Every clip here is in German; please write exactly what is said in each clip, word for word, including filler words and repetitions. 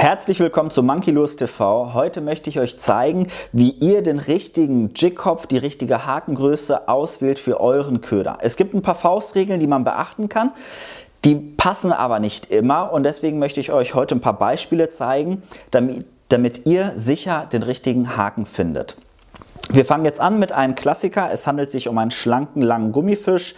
Herzlich willkommen zu Monkey Lures T V. Heute möchte ich euch zeigen, wie ihr den richtigen Jigkopf, die richtige Hakengröße auswählt für euren Köder. Es gibt ein paar Faustregeln, die man beachten kann. Die passen aber nicht immer und deswegen möchte ich euch heute ein paar Beispiele zeigen, damit, damit ihr sicher den richtigen Haken findet. Wir fangen jetzt an mit einem Klassiker. Es handelt sich um einen schlanken, langen Gummifisch,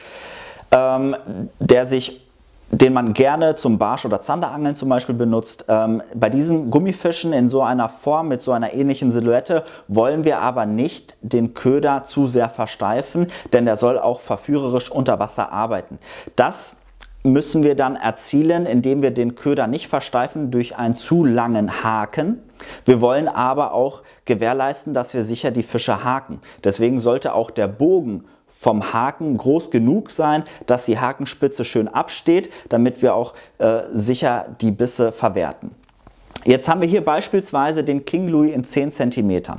ähm, der sich den man gerne zum Barsch- oder Zanderangeln zum Beispiel benutzt. Ähm, bei diesen Gummifischen in so einer Form, mit so einer ähnlichen Silhouette, wollen wir aber nicht den Köder zu sehr versteifen, denn der soll auch verführerisch unter Wasser arbeiten. Das müssen wir dann erzielen, indem wir den Köder nicht versteifen durch einen zu langen Haken. Wir wollen aber auch gewährleisten, dass wir sicher die Fische haken. Deswegen sollte auch der Bogen vom Haken groß genug sein, dass die Hakenspitze schön absteht, damit wir auch äh, sicher die Bisse verwerten. Jetzt haben wir hier beispielsweise den King Louis in zehn Zentimeter.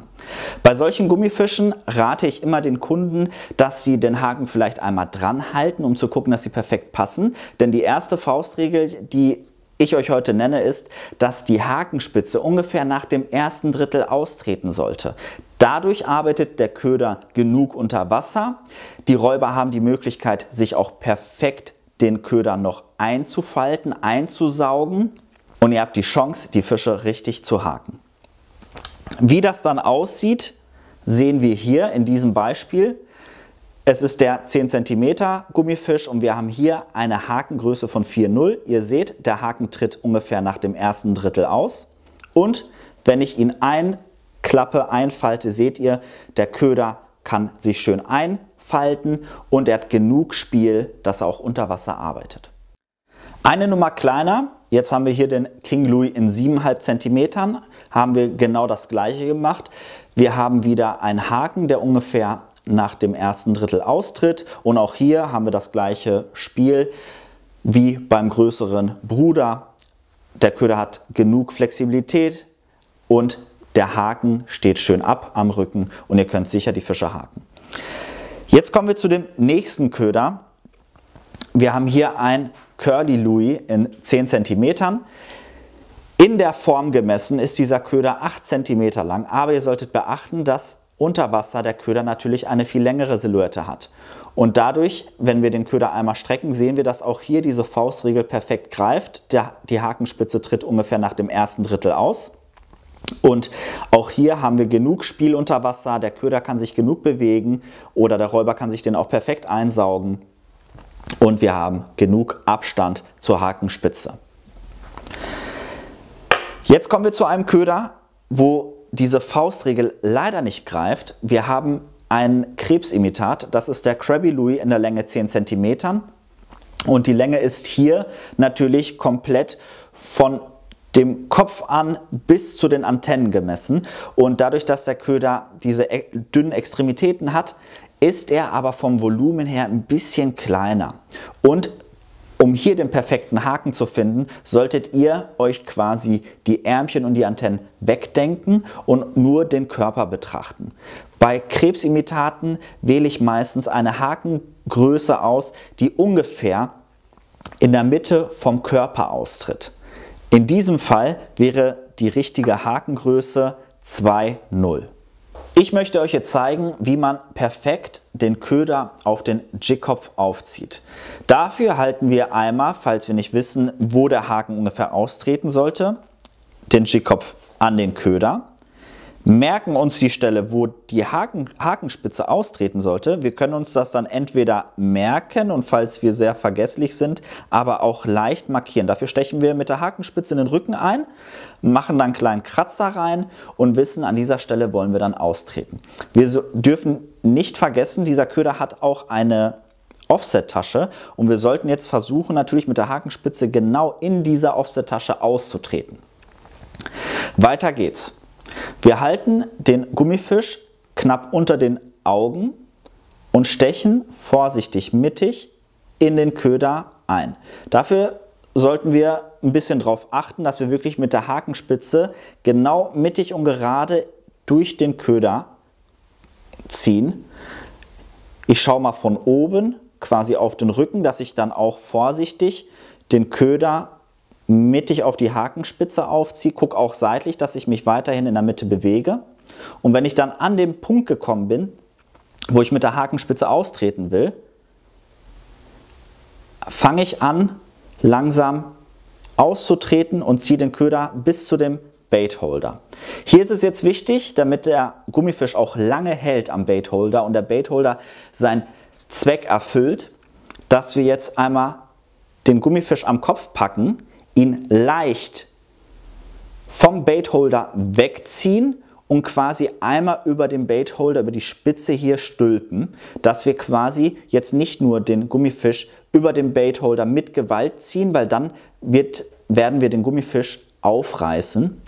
Bei solchen Gummifischen rate ich immer den Kunden, dass sie den Haken vielleicht einmal dran halten, um zu gucken, dass sie perfekt passen. Denn die erste Faustregel, die ich euch heute nenne, ist, dass die Hakenspitze ungefähr nach dem ersten Drittel austreten sollte. Dadurch arbeitet der Köder genug unter Wasser. Die Räuber haben die Möglichkeit, sich auch perfekt den Köder noch einzufalten, einzusaugen. Und ihr habt die Chance, die Fische richtig zu haken. Wie das dann aussieht, sehen wir hier in diesem Beispiel. Es ist der zehn Zentimeter Gummifisch und wir haben hier eine Hakengröße von vier Komma null. Ihr seht, der Haken tritt ungefähr nach dem ersten Drittel aus. Und wenn ich ihn einklappe, einfalte, seht ihr, der Köder kann sich schön einfalten und er hat genug Spiel, dass er auch unter Wasser arbeitet. Eine Nummer kleiner. Jetzt haben wir hier den King Louis in sieben Komma fünf Zentimetern, haben wir genau das gleiche gemacht. Wir haben wieder einen Haken, der ungefähr nach dem ersten Drittel austritt und auch hier haben wir das gleiche Spiel wie beim größeren Bruder. Der Köder hat genug Flexibilität und der Haken steht schön ab am Rücken und ihr könnt sicher die Fische haken. Jetzt kommen wir zu dem nächsten Köder. Wir haben hier ein Curly Louis in zehn Zentimetern. In der Form gemessen ist dieser Köder acht Zentimeter lang, aber ihr solltet beachten, dass unter Wasser der Köder natürlich eine viel längere Silhouette hat. Und dadurch, wenn wir den Köder einmal strecken, sehen wir, dass auch hier diese Faustregel perfekt greift. Der, die Hakenspitze tritt ungefähr nach dem ersten Drittel aus. Und auch hier haben wir genug Spiel unter Wasser, der Köder kann sich genug bewegen oder der Räuber kann sich den auch perfekt einsaugen. Und wir haben genug Abstand zur Hakenspitze. Jetzt kommen wir zu einem Köder, wo diese Faustregel leider nicht greift. Wir haben ein Krebsimitat, das ist der Crabby Louie in der Länge zehn Zentimeter. Und die Länge ist hier natürlich komplett von dem Kopf an bis zu den Antennen gemessen. Und dadurch, dass der Köder diese dünnen Extremitäten hat, ist er aber vom Volumen her ein bisschen kleiner. Und um hier den perfekten Haken zu finden, solltet ihr euch quasi die Ärmchen und die Antennen wegdenken und nur den Körper betrachten. Bei Krebsimitaten wähle ich meistens eine Hakengröße aus, die ungefähr in der Mitte vom Körper austritt. In diesem Fall wäre die richtige Hakengröße zwei Komma null. Ich möchte euch jetzt zeigen, wie man perfekt den Köder auf den Jigkopf aufzieht. Dafür halten wir einmal, falls wir nicht wissen, wo der Haken ungefähr austreten sollte, den Jigkopf an den Köder, merken uns die Stelle, wo die Haken, Hakenspitze austreten sollte. Wir können uns das dann entweder merken und falls wir sehr vergesslich sind, aber auch leicht markieren. Dafür stechen wir mit der Hakenspitze in den Rücken ein, machen dann einen kleinen Kratzer rein und wissen, an dieser Stelle wollen wir dann austreten. Wir dürfen nicht vergessen, dieser Köder hat auch eine Offset-Tasche und wir sollten jetzt versuchen, natürlich mit der Hakenspitze genau in dieser Offset-Tasche auszutreten. Weiter geht's. Wir halten den Gummifisch knapp unter den Augen und stechen vorsichtig mittig in den Köder ein. Dafür sollten wir ein bisschen darauf achten, dass wir wirklich mit der Hakenspitze genau mittig und gerade durch den Köder ziehen. Ich schaue mal von oben quasi auf den Rücken, dass ich dann auch vorsichtig den Köder mittig auf die Hakenspitze aufziehe, gucke auch seitlich, dass ich mich weiterhin in der Mitte bewege. Und wenn ich dann an den Punkt gekommen bin, wo ich mit der Hakenspitze austreten will, fange ich an, langsam auszutreten und ziehe den Köder bis zu dem Baitholder. Hier ist es jetzt wichtig, damit der Gummifisch auch lange hält am Baitholder und der Baitholder seinen Zweck erfüllt, dass wir jetzt einmal den Gummifisch am Kopf packen, ihn leicht vom Baitholder wegziehen und quasi einmal über den Baitholder, über die Spitze hier stülpen, dass wir quasi jetzt nicht nur den Gummifisch über den Baitholder mit Gewalt ziehen, weil dann wird, werden wir den Gummifisch aufreißen,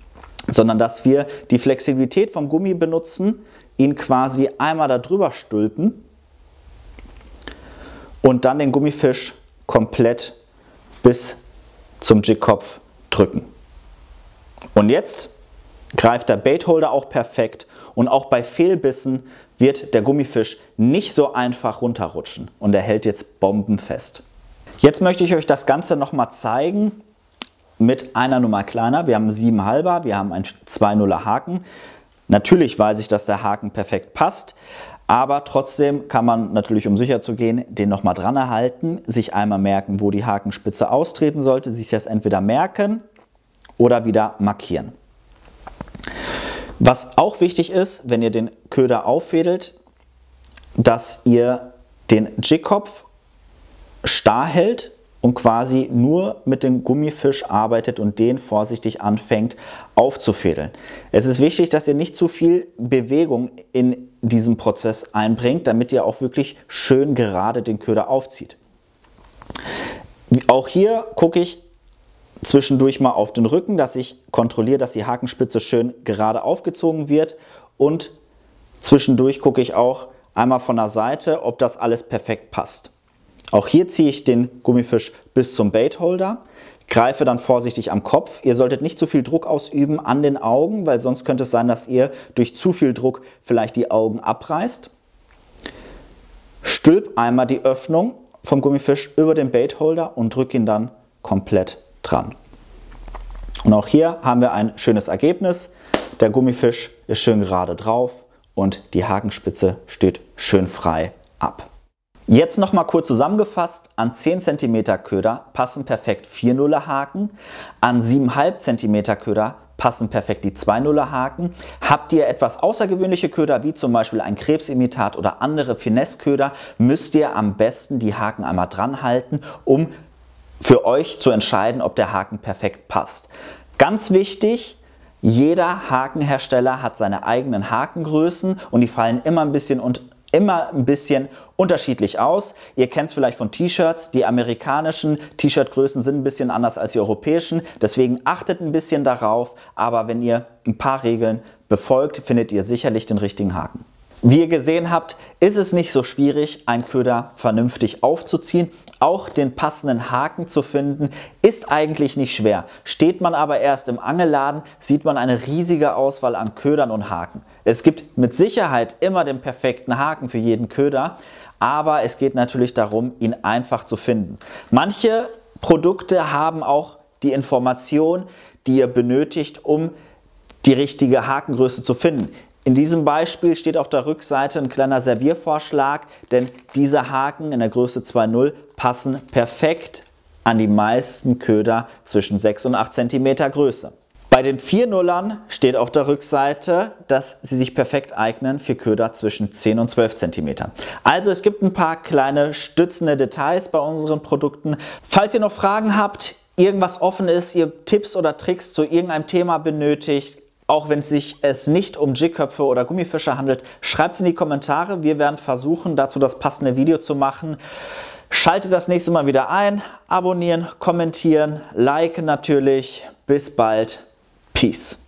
sondern dass wir die Flexibilität vom Gummi benutzen, ihn quasi einmal darüber stülpen und dann den Gummifisch komplett bis zum Jigkopf drücken. Und jetzt greift der Baitholder auch perfekt und auch bei Fehlbissen wird der Gummifisch nicht so einfach runterrutschen und er hält jetzt bombenfest. Jetzt möchte ich euch das Ganze nochmal zeigen mit einer Nummer kleiner. Wir haben einen sieben Komma fünfer, wir haben einen zwei Komma nuller Haken. Natürlich weiß ich, dass der Haken perfekt passt, aber trotzdem kann man natürlich, um sicher zu gehen, den nochmal dran erhalten, sich einmal merken, wo die Hakenspitze austreten sollte, sich das entweder merken oder wieder markieren. Was auch wichtig ist, wenn ihr den Köder auffädelt, dass ihr den Jigkopf starr hält und quasi nur mit dem Gummifisch arbeitet und den vorsichtig anfängt aufzufädeln. Es ist wichtig, dass ihr nicht zu viel Bewegung in diesen Prozess einbringt, damit ihr auch wirklich schön gerade den Köder aufzieht. Auch hier gucke ich zwischendurch mal auf den Rücken, dass ich kontrolliere, dass die Hakenspitze schön gerade aufgezogen wird und zwischendurch gucke ich auch einmal von der Seite, ob das alles perfekt passt. Auch hier ziehe ich den Gummifisch bis zum Baitholder, greife dann vorsichtig am Kopf. Ihr solltet nicht zu viel Druck ausüben an den Augen, weil sonst könnte es sein, dass ihr durch zu viel Druck vielleicht die Augen abreißt. Stülp einmal die Öffnung vom Gummifisch über den Baitholder und drücke ihn dann komplett dran. Und auch hier haben wir ein schönes Ergebnis. Der Gummifisch ist schön gerade drauf und die Hakenspitze steht schön frei ab. Jetzt nochmal kurz zusammengefasst, an zehn Zentimeter Köder passen perfekt vier Komma nuller Haken, an sieben Komma fünf Zentimeter Köder passen perfekt die zwei Komma nuller Haken. Habt ihr etwas außergewöhnliche Köder, wie zum Beispiel ein Krebsimitat oder andere Finesse-Köder, müsst ihr am besten die Haken einmal dran halten, um für euch zu entscheiden, ob der Haken perfekt passt. Ganz wichtig, jeder Hakenhersteller hat seine eigenen Hakengrößen und die fallen immer ein bisschen und immer ein bisschen unterschiedlich aus. Ihr kennt es vielleicht von T-Shirts. Die amerikanischen T-Shirt-Größen sind ein bisschen anders als die europäischen. Deswegen achtet ein bisschen darauf. Aber wenn ihr ein paar Regeln befolgt, findet ihr sicherlich den richtigen Haken. Wie ihr gesehen habt, ist es nicht so schwierig, einen Köder vernünftig aufzuziehen. Auch den passenden Haken zu finden, ist eigentlich nicht schwer. Steht man aber erst im Angelladen, sieht man eine riesige Auswahl an Ködern und Haken. Es gibt mit Sicherheit immer den perfekten Haken für jeden Köder, aber es geht natürlich darum, ihn einfach zu finden. Manche Produkte haben auch die Information, die ihr benötigt, um die richtige Hakengröße zu finden. In diesem Beispiel steht auf der Rückseite ein kleiner Serviervorschlag, denn diese Haken in der Größe zwei Komma null passen perfekt an die meisten Köder zwischen sechs und acht Zentimeter Größe. Bei den vier Nullern steht auf der Rückseite, dass sie sich perfekt eignen für Köder zwischen zehn und zwölf Zentimeter. Also es gibt ein paar kleine stützende Details bei unseren Produkten. Falls ihr noch Fragen habt, irgendwas offen ist, ihr Tipps oder Tricks zu irgendeinem Thema benötigt, auch wenn es sich es nicht um Jigköpfe oder Gummifische handelt, schreibt es in die Kommentare. Wir werden versuchen, dazu das passende Video zu machen. Schaltet das nächste Mal wieder ein. Abonnieren, kommentieren, liken natürlich. Bis bald. Peace.